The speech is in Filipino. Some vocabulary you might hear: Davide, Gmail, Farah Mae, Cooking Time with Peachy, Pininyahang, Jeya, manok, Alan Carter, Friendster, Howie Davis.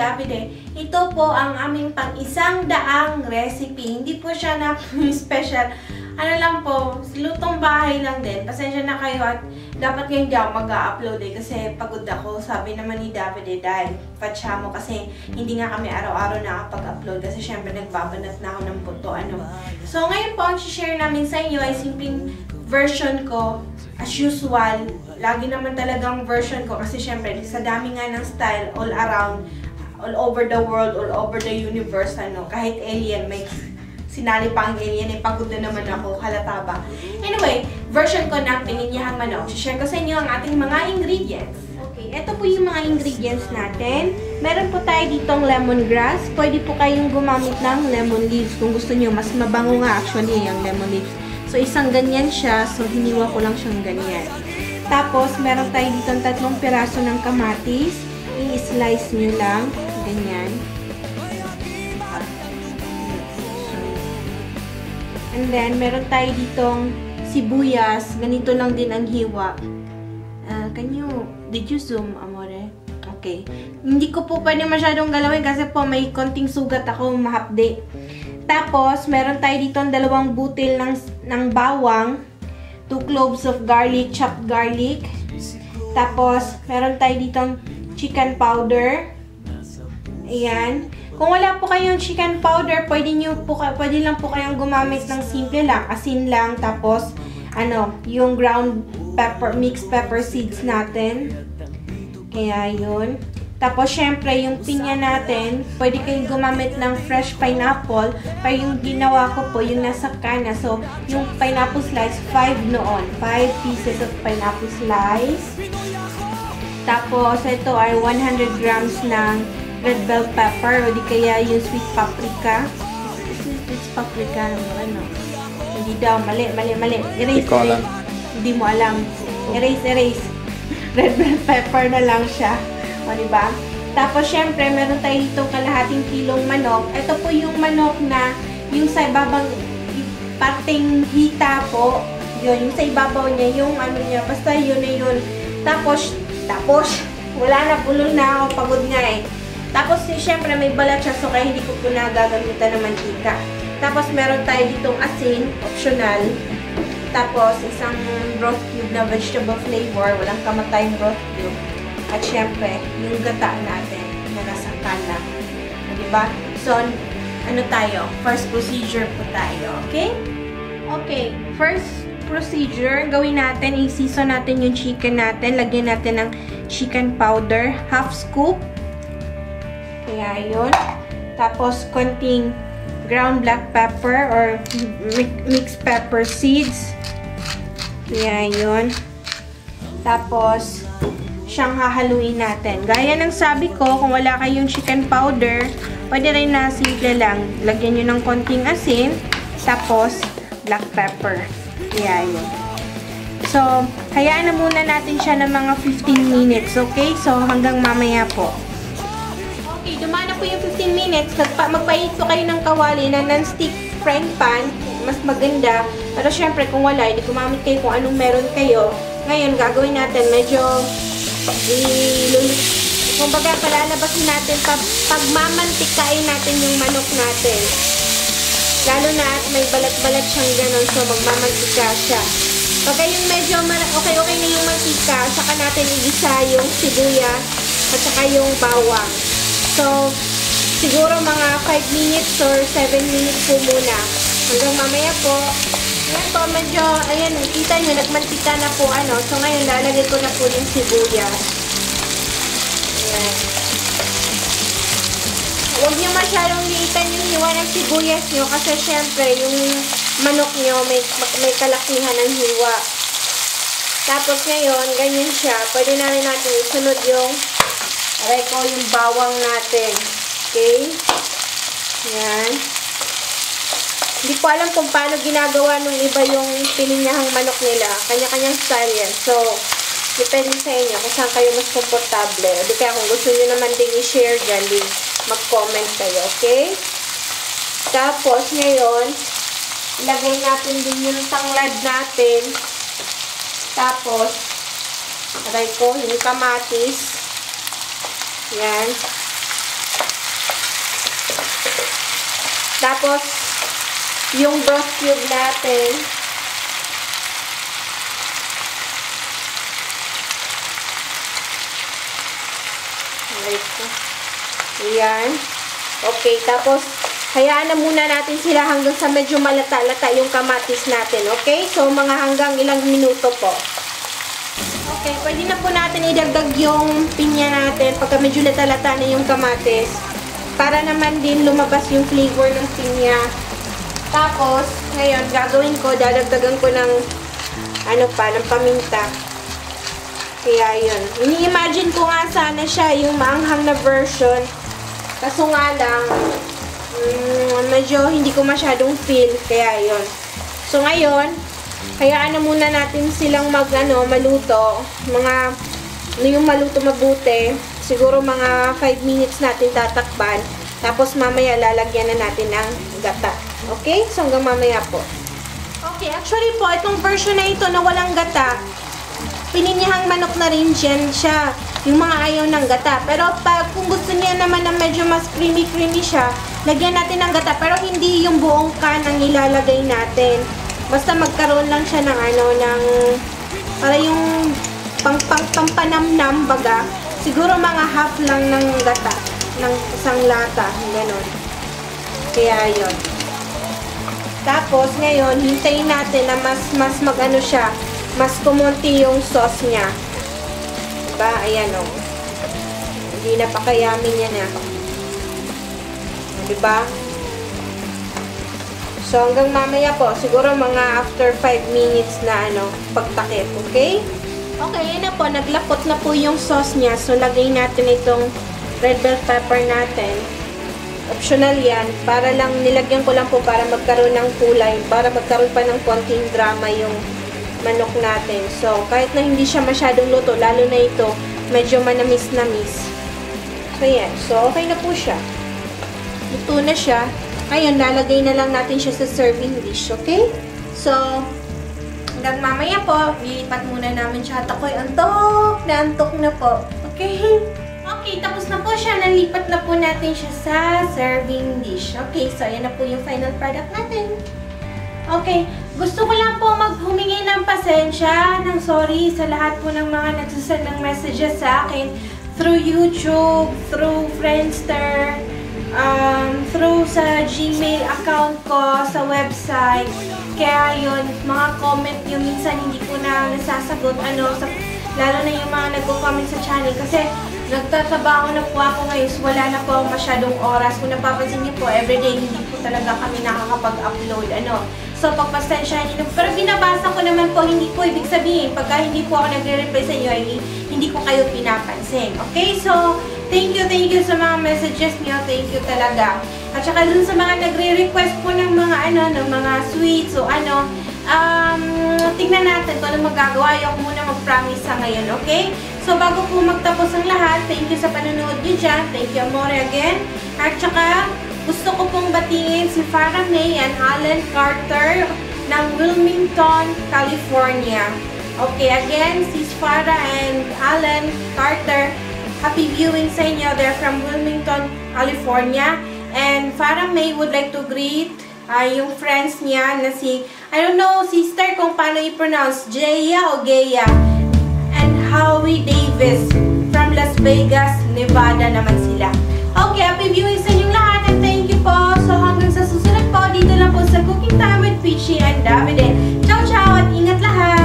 Davide. Ito po ang aming pang-100 recipe. Hindi po siya na special. Ano lang po, lutong bahay lang din. Pasensya na kayo at dapat ngayon di ako mag-upload eh kasi pagod ako. Sabi naman ni Davide dahil patsya mo kasi hindi nga kami araw-araw nakapag-upload kasi syempre nagbabanat na ako ng puto. Ano. So ngayon po ang share namin sa inyo ay simpleng version ko. As usual, lagi naman talagang version ko kasi syempre sa dami nga ng style all around, all over the world, all over the universe, ano, kahit alien, may sinali pang alien, eh, pagod na naman ako, halata ba? Anyway, version ko na pininyahang manok. Share ko sa inyo ang ating mga ingredients. Okay, ito po yung mga ingredients natin. Meron po tayo ditong lemongrass. Pwede po kayong gumamit ng lemon leaves kung gusto niyo. Mas mabango nga actually yung lemon leaves. So, isang ganyan siya. So, hiniwa ko lang siyang ganyan. Tapos, meron tayo dito ng 3 piraso ng kamatis. I-slice nyo lang. Ganyan. And then, meron tayo ditong sibuyas. Ganito lang din ang hiwa. Did you zoom, amore? Okay. Hindi ko po pwede masyadong galawin kasi po may konting sugat ako, mahapde. Tapos, meron tayo dito ng 2 butil ng bawang, 2 cloves of garlic, chopped garlic. Tapos, meron tayo dito ng chicken powder. Ayan. Kung wala po kayong chicken powder, pwede lang po kayong gumamit ng simple lang, asin lang. Tapos, yung ground pepper, mixed pepper seeds natin. Kaya yun. Tapos, syempre, yung pinya natin, pwede kayong gumamit ng fresh pineapple. Pero yung ginawa ko po, yung nasa kana. So, yung pineapple slice, 5 noon. 5 pieces of pineapple slice. Tapos, ito ay 100 grams ng red bell pepper. O di kaya yung sweet paprika. Sweet paprika, ano? Hindi daw, mali. Erase, ikaw erase. Lang. Hindi mo alam. Erase. Red bell pepper na lang siya. O, diba? Tapos, syempre, meron tayo dito kalahating kilong manok. Ito po yung manok na yung sa ibabang parteng hita po. Yun, yung sa ibabaw niya, yung ano niya. Basta yun na yun. Tapos, wala na, bulol na ako. Pagod nga eh. Tapos, syempre, may balat siya. So, kaya hindi ko po nagagamitan ng mantika. Tapos, meron tayo ditong asin. Optional. Tapos, isang broth cube na vegetable flavor. Walang kamatayang broth cube. At syempre, yung gata natin na nasa kana. Diba? So, first procedure po tayo. Okay? Okay. First procedure, gawin natin, i-season natin yung chicken natin. Lagyan natin ng chicken powder. Half scoop. Kaya yun. Tapos, konting ground black pepper or mixed pepper seeds. Kaya yun. Tapos, siyang hahaluin natin. Gaya ng sabi ko, kung wala kayong chicken powder, pwede rin na simple lang. Lagyan nyo ng konting asin, tapos black pepper. Ayan. So, hayaan na muna natin siya ng mga 15 minutes, okay? So, hanggang mamaya po. Okay, dumana po yung 15 minutes. Magpainit po kayo ng kawali na non-stick frying pan. Mas maganda. Pero syempre, kung wala, hindi gumamit kayo kung anong meron kayo. Ngayon, gagawin natin medyo kumbaga palalabasin natin pagmamantikain natin yung manok natin, lalo na at may balat-balat siyang ganon, so magmamantika siya. Pagka yung medyo okay na yung mantika, saka natin igisa yung sibuyas at saka yung bawang. So siguro mga 5 minutes or 7 minutes po muna, hanggang mamaya po. Ayan po, medyo, ayan, nakita nyo, nagmantika na po, So, ngayon, lalagay ko na po yung sibuyas. Ayan. Huwag nyo masyadong liitan yung hiwa ng sibuyas nyo kasi, syempre, yung manok nyo may kalakihan ng hiwa. Tapos, ngayon, ganyan siya. Pwede na rin natin isunod yung, aray ko, yung bawang natin. Okay? Ayan. Hindi ko alam kung paano ginagawa nung iba yung pininyahang manok nila. Kanya-kanyang style yan. So, depende sa inyo kung saan kayo mas komportable. O di kaya kung gusto nyo naman din i-share dyan, din mag-comment kayo, okay? Tapos, ngayon, ilagay natin din yung tanglad natin. Tapos, aray ko, yung kamatis. Yan. Tapos, yung broth cube natin, ayan. Okay, tapos, hayaan na muna natin sila hanggang sa medyo malata-lata yung kamatis natin. Okay? So, mga hanggang ilang minuto po. Okay, pwede na po natin idagdag yung pinya natin pagka medyo lata-lata na yung kamatis. Para naman din lumabas yung flavor ng pinya. Tapos, ngayon, gagawin ko, dadagdagan ko ng, ng paminta. Kaya yun. Ini-imagine ko nga sana siya yung maanghang na version. Kaso nga lang, medyo hindi ko masyadong feel. Kaya yun. So ngayon, hayaan na muna natin silang maluto. Yung maluto mabuti, siguro mga 5 minutes natin tatakpan. Tapos mamaya lalagyan na natin ng gata. Okay? So hanggang mamaya po. Okay, actually po, itong version na ito na walang gata, pininyahang manok na rin siya, yung mga ayaw ng gata. Pero kung gusto niya naman na medyo mas creamy-creamy siya, lagyan natin ng gata. Pero hindi yung buong kan ang ilalagay natin. Basta magkaroon lang siya ng para yung pampanamnam baga. Siguro mga half lang ng gata, ng isang lata, ganun. Kaya yun. Tapos ngayon, hintayin natin na mas siya, mas kumunti yung sauce niya. Diba? Ayan o. Hindi na pa kayami niya na. Diba? So, hanggang mamaya po. Siguro mga after 5 minutes na pagtakip. Okay? Okay, yun na po. Naglapot na po yung sauce niya. So, lagay natin itong red bell pepper natin. Optional yan. Para lang, nilagyan ko lang po para magkaroon ng kulay. Para magkaroon pa ng konting drama yung manok natin. So, kahit na hindi siya masyadong luto, lalo na ito, medyo manamis-namis. So, yan. So, okay na po siya. Luto na siya. Ngayon, lalagay na lang natin siya sa serving dish. Okay? So, hanggang mamaya po, ilipat muna namin siya. At ako'y antok na po. Okay? Okay, tapos na po siya. Nalipat na po natin siya sa serving dish. Okay, so, yan na po yung final product natin. Okay, gusto ko lang po maghumingi ng pasensya, ng sorry sa lahat po ng mga nagsusend ng messages sa akin through YouTube, through Friendster, through sa Gmail account ko, sa website. Kaya yun, mga comment yung minsan hindi ko na nasasagot, lalo na yung mga nagko-comment sa channel kasi nagtatrabaho na po ako ngayon, so wala na po akong masyadong oras. Kung napapansin niyo po, everyday hindi po talaga kami nakakapag-upload. So, pagpasensyahan niyo. Pero binabasa ko naman po, hindi po ibig sabihin, pagka hindi po ako nagre-reply sa inyo, hindi ko kayo pinapansin. Okay? So, thank you sa mga messages niyo. Thank you talaga. At saka dun sa mga nagre-request po ng mga, ng mga sweets o tingnan natin kung ano magagawa. Ayoko muna mag-promise sa ngayon. Okay? So, bago po magtapos ang lahat, thank you sa panonood niyo dyan. Thank you, Amore, again. At saka, gusto ko pong batingin si Farah Mae and Alan Carter ng Wilmington, California. Okay, again, si Farah and Alan Carter, happy viewing sa inyo. They're from Wilmington, California. And Farah Mae would like to greet yung friends niya na si, I don't know, sister kung paano i-pronounce, Jeya o Geya. Howie Davis from Las Vegas, Nevada naman sila. Okay, happy viewing sa inyong lahat and thank you po. So hanggang sa susunod po, dito lang po sa Cooking Time with Peachy and Davide. Ciao, ciao at ingat lahat!